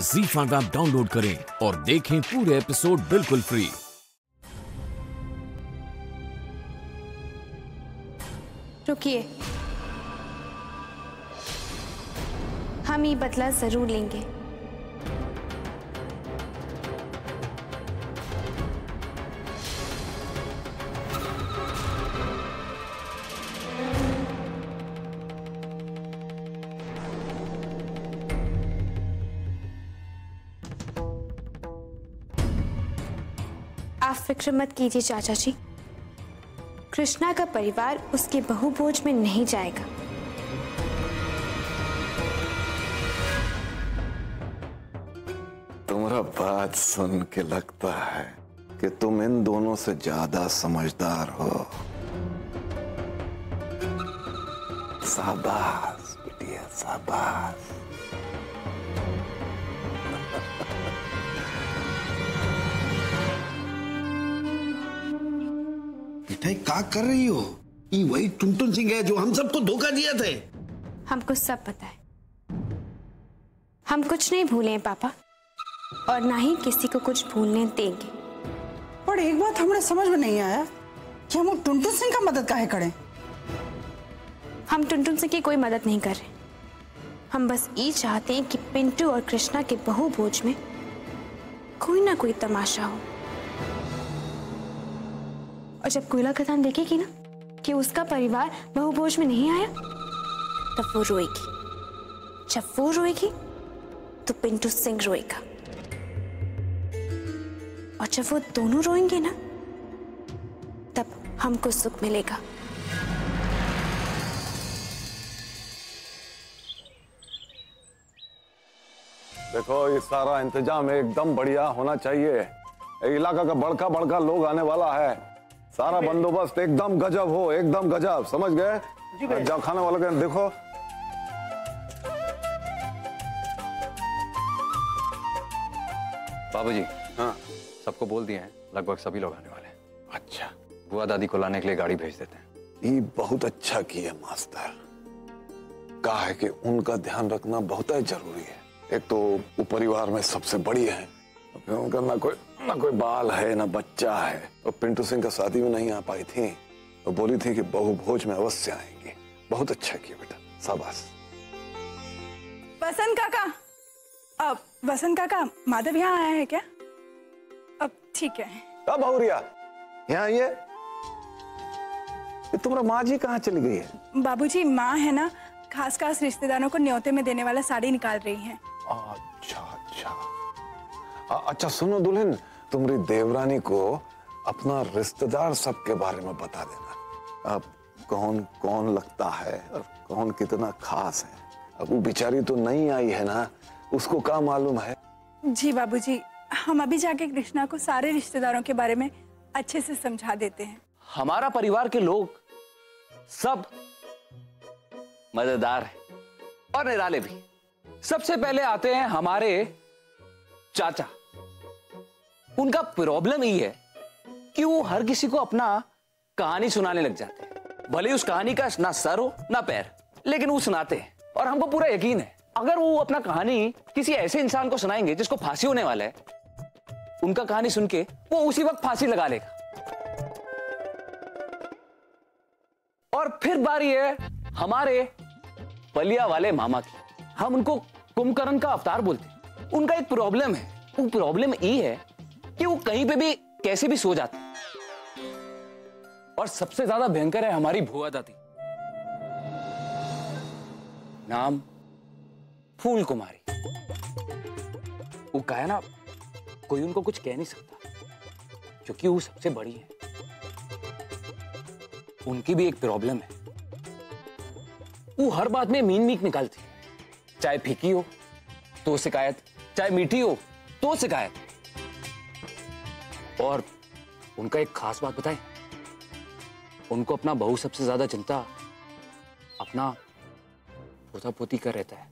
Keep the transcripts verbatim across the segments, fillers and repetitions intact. ज़ी five app download करें और देखें पूरे एपिसोड बिल्कुल फ्री। रुकिए, हम ये बदला जरूर लेंगे। आप फिक्र मत कीजिए चाचा जी, कृष्णा का परिवार उसके बहुभोज में नहीं जाएगा। तुम्हारा बात सुन के लगता है कि तुम इन दोनों से ज्यादा समझदार हो। शाबाश बिटिया, शाबाश। क्या कर रही हो? ये वही टुनटुन सिंह है जो हम सबको धोखा दिया थे। हमको सब पता है, हम कुछ नहीं भूले हैं पापा, और ना ही किसी को कुछ भूलने देंगे। पर एक बात हमारे समझ में नहीं आया कि हम टुनटुन सिंह का मदद काहे करें। हम टुनटुन सिंह की कोई मदद नहीं कर रहे, हम बस ये चाहते हैं कि पिंटू और कृष्णा के बहुभोज में कोई ना कोई तमाशा हो, और जब कोयला खदान देखेगी ना कि उसका परिवार बहुभोज में नहीं आया, तब वो रोएगी। जब वो रोएगी तो पिंटू सिंह रोएगा, और जब वो दोनों रोएंगे ना तब हमको सुख मिलेगा। देखो, ये सारा इंतजाम एकदम बढ़िया होना चाहिए। इलाका का बड़का बड़का लोग आने वाला है, सारा बंदोबस्त एकदम गजब हो, एकदम गजब, समझ गए? जाओ खाने वाले के देखो। बाबूजी, हाँ, सबको बोल दिए हैं, लगभग सभी लोग आने वाले हैं। अच्छा, बुआ दादी को लाने के लिए गाड़ी भेज देते हैं। ये बहुत अच्छा किया मास्टर। कहा है कि उनका ध्यान रखना बहुत जरूरी है। एक तो वो परिवार में सबसे बड़ी है, उनका ना कोई ना कोई बाल है ना बच्चा है, और पिंटू सिंह का शादी में नहीं आ पाई थी, और बोली थी कि बहुभोज में अवश्य आएंगे। बहुत अच्छा किया बेटा, शाबाश। वसंत काका, अब वसंत काका माधव यहाँ आया है क्या? अब ठीक है। अब बहुरिया यहाँ ये, ये तुम्हारा माँ जी कहाँ चली गई है? बाबूजी, माँ है ना, खास खास रिश्तेदारों को न्योते में देने वाला साड़ी निकाल रही है। अच्छा अच्छा अच्छा सुनो दुल्हन, तुम्हारी देवरानी को अपना रिश्तेदार सबके बारे में बता देना। अब कौन कौन लगता है और कौन कितना खास है। अब वो बेचारी तो नहीं आई है ना, उसको क्या मालूम है। जी बाबूजी, हम अभी जाके कृष्णा को सारे रिश्तेदारों के बारे में अच्छे से समझा देते हैं। हमारा परिवार के लोग सब मजेदार है और निराले भी। सबसे पहले आते हैं हमारे चाचा। उनका प्रॉब्लम ये है कि वो हर किसी को अपना कहानी सुनाने लग जाते हैं, भले उस कहानी का ना सर हो ना पैर, लेकिन वो सुनाते हैं। और हमको पूरा यकीन है, अगर वो अपना कहानी किसी ऐसे इंसान को सुनाएंगे जिसको फांसी होने वाला है, उनका कहानी सुन के वो उसी वक्त फांसी लगा लेगा। और फिर बारी है हमारे पलिया वाले मामा की। हम उनको कुंभकर्ण का अवतार बोलते हैं। उनका एक प्रॉब्लम है, वो प्रॉब्लम ये है कि वो कहीं पे भी कैसे भी सो जाते। और सबसे ज्यादा भयंकर है हमारी भुआ दादी, नाम फूल कुमारी। वो कहा ना, कोई उनको कुछ कह नहीं सकता क्योंकि वो सबसे बड़ी है। उनकी भी एक प्रॉब्लम है, वो हर बात में मीन मीक निकालती है। चाहे फीकी हो तो शिकायत, चाहे मीठी हो तो शिकायत। और उनका एक खास बात बताएं, उनको अपना बहू सबसे ज्यादा चिंता अपना पोता पोती का रहता है।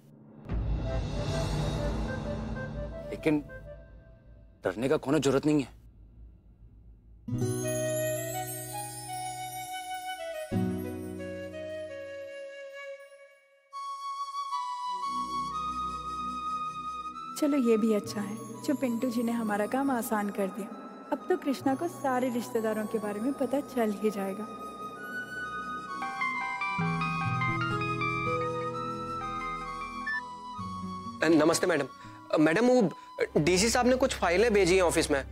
लेकिन डरने का कोई जरूरत नहीं है। चलो ये भी अच्छा है जो पिंटू जी ने हमारा काम आसान कर दिया। अब तो कृष्णा को सारे रिश्तेदारों के बारे में पता चल ही जाएगा। नमस्ते मैडम। मैडम वो डीसी साहब ने कुछ फाइलें भेजी हैं ऑफिस में,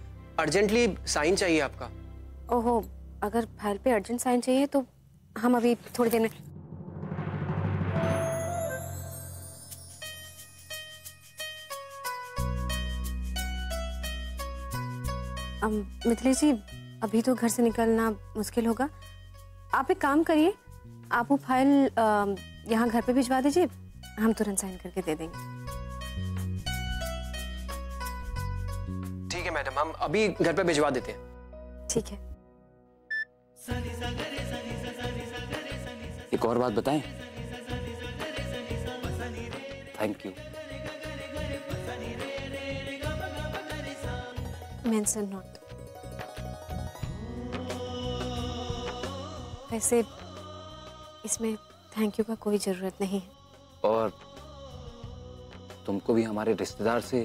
अर्जेंटली साइन चाहिए आपका। ओहो, अगर फाइल पे अर्जेंट साइन चाहिए तो हम अभी थोड़ी देर में। मिथलेश जी, अभी तो घर से निकलना मुश्किल होगा। आप एक काम करिए, आप वो फाइल यहाँ घर पे भिजवा दीजिए, हम तुरंत साइन करके दे देंगे। ठीक है मैडम, हम अभी घर पे भिजवा देते हैं। ठीक है। एक और बात बताएं। Thank you. Mention not. वैसे इसमें थैंक यू का कोई जरूरत नहीं है। और तुमको भी हमारे रिश्तेदार से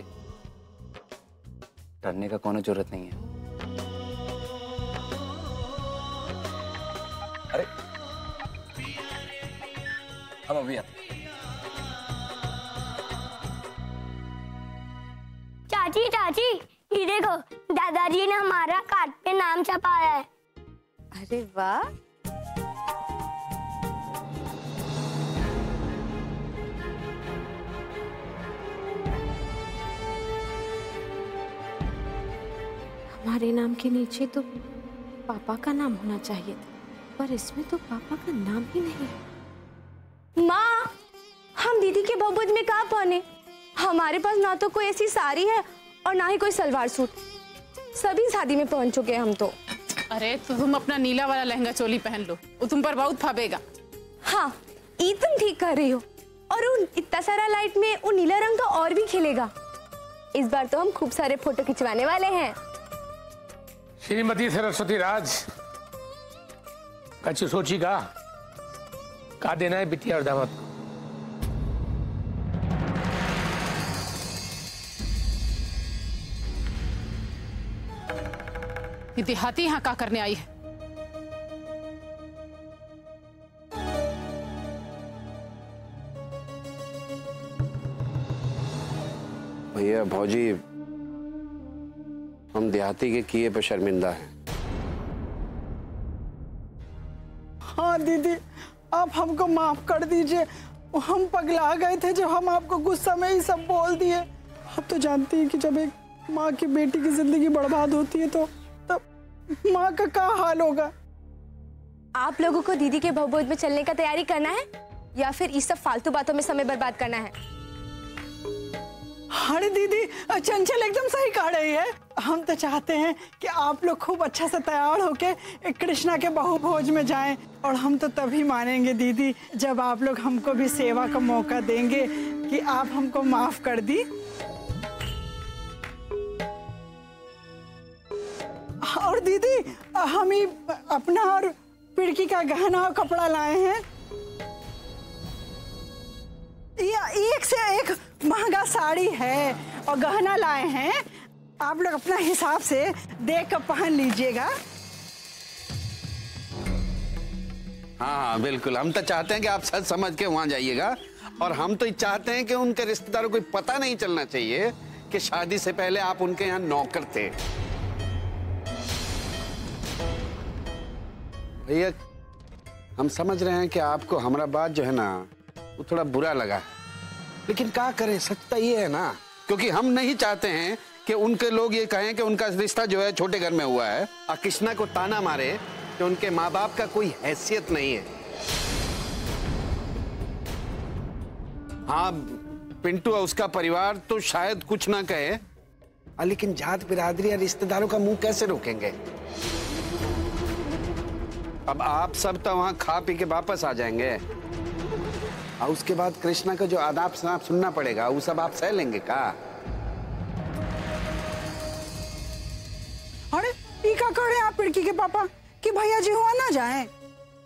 डरने का कोई जरूरत नहीं है। अरे हम अभी आते। चाची चाची ये देखो, दादाजी ने हमारा कार्ड पे नाम छपाया है। अरे वाह, हमारे नाम के नीचे तो पापा का नाम होना चाहिए था, पर इसमें तो पापा का नाम ही नहीं है। माँ, हम दीदी के बबूत में कहाँ पहने? हमारे पास ना तो कोई ऐसी साड़ी है और ना ही कोई सलवार सूट। सभी शादी में पहन चुके हैं हम तो। अरे तो तुम अपना नीला वाला लहंगा चोली पहन लो, वो तुम पर बहुत फाबेगा। हाँ, ये तुम ठीक कर रही हो। और उन इतना सारा लाइट में वो नीला रंग तो और भी खिलेगा। इस बार तो हम खूब सारे फोटो खिंचवाने वाले हैं। श्रीमती सरस्वती राज, अच्छी सोचिएगा का देना है बिटिया और दामाद को। ये देहाती यहाँ का करने आई है? भैया भौजी, हम देहाती के किए पर शर्मिंदा हैं। हाँ दीदी, आप हमको माफ कर दीजिए। हम पगला गए थे जब हम आपको गुस्सा में ही सब बोल दिए। आप तो जानती हैं कि जब एक माँ की बेटी की जिंदगी बर्बाद होती है तो माँ का क्या हाल होगा। आप लोगों को दीदी के भवबोध में चलने का तैयारी करना है या फिर इस सब फालतू बातों में समय बर्बाद करना है? अरे दीदी, चंचल एकदम सही कह रही है। हम तो चाहते हैं कि आप लोग खूब अच्छा से तैयार होके कृष्णा के बहुभोज में जाएं। और हम तो तभी मानेंगे दीदी जब आप लोग हमको भी सेवा का मौका देंगे कि आप हमको माफ कर दी। और दीदी, हम ही अपना और पिड़की का गहना और कपड़ा लाए हैं। ये एक से एक महंगा साड़ी है और गहना लाए हैं। आप लोग अपना हिसाब से देख कर पहन लीजिएगा। हाँ हाँ बिल्कुल, हम तो चाहते हैं कि आप सच समझ के वहां जाइएगा। और हम तो चाहते हैं कि उनके रिश्तेदारों को पता नहीं चलना चाहिए कि शादी से पहले आप उनके यहाँ नौकर थे। भैया, हम समझ रहे हैं कि आपको हमारा बात जो है ना वो थोड़ा बुरा लगा है, लेकिन क्या करें, सच्चाई ये है ना। क्योंकि हम नहीं चाहते हैं कि उनके लोग ये कहें कि उनका रिश्ता जो है छोटे घर में हुआ है, और कृष्णा को ताना मारे कि उनके माँ बाप का कोई हैसियत नहीं है। हाँ, पिंटू और उसका परिवार तो शायद कुछ ना कहे, लेकिन जात बिरादरी या रिश्तेदारों का मुंह कैसे रोकेंगे। अब आप सब तो वहाँ खा पी के वापस आ जाएंगे और उसके बाद कृष्णा का जो आदाब शनाब सुनना पड़ेगा वो सब आप सह लेंगे का? अरे ये क्या कह रहे आप पिड़की के पापा कि भैया जी हुआ ना जाएं।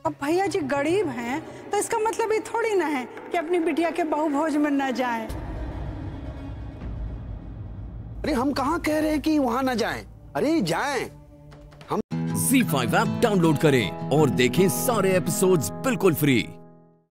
अब भैया जी गरीब हैं तो इसका मतलब ये थोड़ी ना है कि अपनी बिटिया के बहुभोज में ना जाएं। अरे हम कहाँ कह रहे हैं कि वहाँ ना जाएं? अरे जाएं। हम ज़ी फाइव ऐप डाउनलोड करें और देखें सारे एपिसोड्स बिल्कुल फ्री।